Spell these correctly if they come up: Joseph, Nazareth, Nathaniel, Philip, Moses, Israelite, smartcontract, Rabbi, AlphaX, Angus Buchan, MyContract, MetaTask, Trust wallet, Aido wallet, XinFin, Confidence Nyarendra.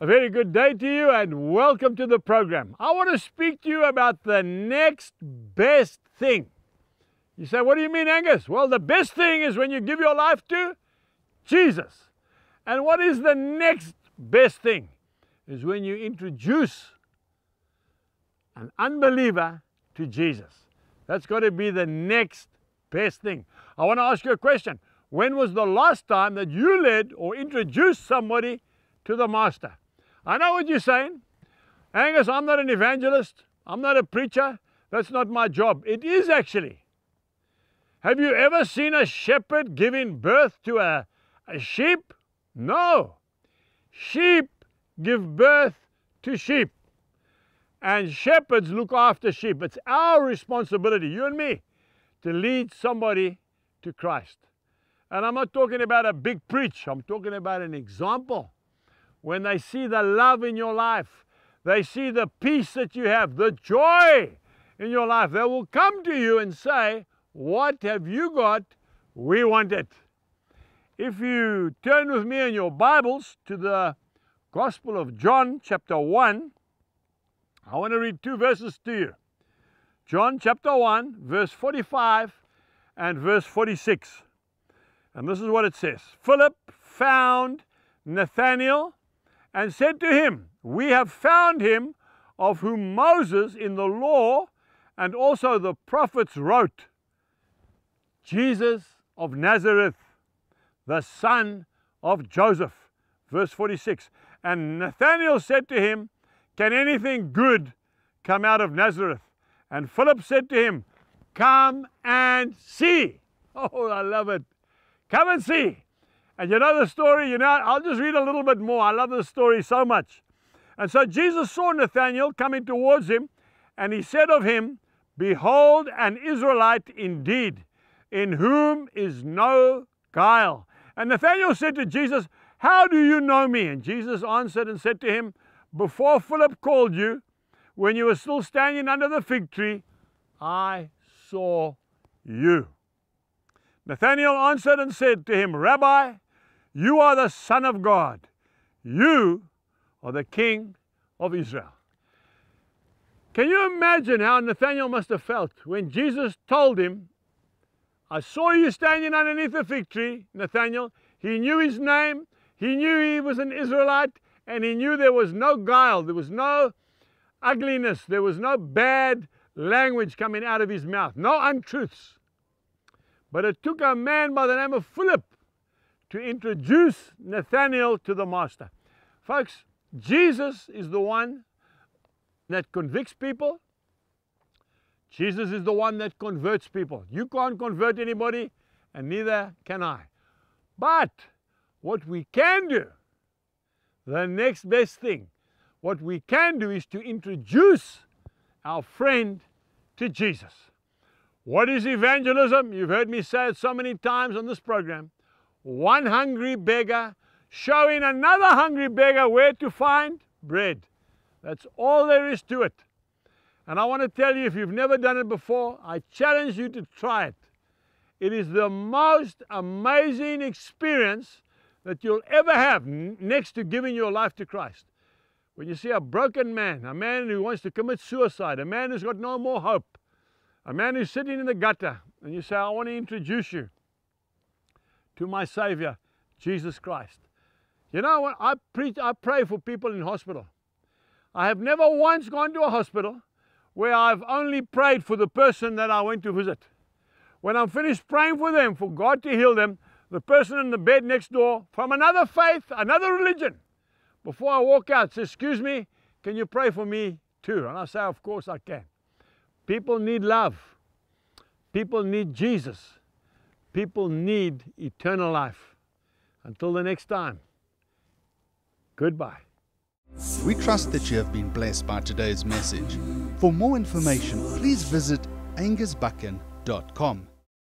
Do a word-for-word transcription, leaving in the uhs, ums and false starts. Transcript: A very good day to you and welcome to the program. I want to speak to you about the next best thing. You say, what do you mean, Angus? Well, the best thing is when you give your life to Jesus. And what is the next best thing? Is when you introduce an unbeliever to Jesus. That's got to be the next best thing. I want to ask you a question. When was the last time that you led or introduced somebody to the Master? I know what you're saying. Angus, I'm not an evangelist. I'm not a preacher. That's not my job. It is actually. Have you ever seen a shepherd giving birth to a, a sheep? No. Sheep give birth to sheep. And shepherds look after sheep. It's our responsibility, you and me, to lead somebody to Christ. And I'm not talking about a big preach. I'm talking about an example. When they see the love in your life, they see the peace that you have, the joy in your life, they will come to you and say, what have you got? We want it. If you turn with me in your Bibles to the Gospel of John, chapter one, I want to read two verses to you. John chapter one, verse forty-five and verse forty-six. And this is what it says. Philip found Nathaniel and said to him, we have found him of whom Moses in the law and also the prophets wrote, Jesus of Nazareth, the son of Joseph. Verse forty-six. And Nathaniel said to him, can anything good come out of Nazareth? And Philip said to him, come and see. Oh, I love it. Come and see. And you know the story, you know, I'll just read a little bit more. I love this story so much. And so Jesus saw Nathanael coming towards him, and he said of him, behold, an Israelite indeed, in whom is no guile. And Nathanael said to Jesus, how do you know me? And Jesus answered and said to him, before Philip called you, when you were still standing under the fig tree, I saw you. Nathanael answered and said to him, Rabbi, you are the Son of God. You are the King of Israel. Can you imagine how Nathanael must have felt when Jesus told him, I saw you standing underneath the fig tree, Nathanael. He knew his name. He knew he was an Israelite. And he knew there was no guile. There was no ugliness. There was no bad language coming out of his mouth. No untruths. But it took a man by the name of Philip to introduce Nathanael to the Master. Folks, Jesus is the one that convicts people. Jesus is the one that converts people. You can't convert anybody, and neither can I. But what we can do, the next best thing, what we can do is to introduce our friend to Jesus. What is evangelism? You've heard me say it so many times on this program. One hungry beggar showing another hungry beggar where to find bread. That's all there is to it. And I want to tell you, if you've never done it before, I challenge you to try it. It is the most amazing experience that you'll ever have next to giving your life to Christ. When you see a broken man, a man who wants to commit suicide, a man who's got no more hope, a man who's sitting in the gutter, and you say, I want to introduce you to my Savior, Jesus Christ. You know what? I preach, I pray for people in hospital. I have never once gone to a hospital where I've only prayed for the person that I went to visit. When I'm finished praying for them, for God to heal them, the person in the bed next door, from another faith, another religion, before I walk out, says, excuse me, can you pray for me too? And I say, of course I can. People need love. People need Jesus. People need eternal life. Until the next time, goodbye. We trust that you have been blessed by today's message. For more information, please visit angus buchan dot com.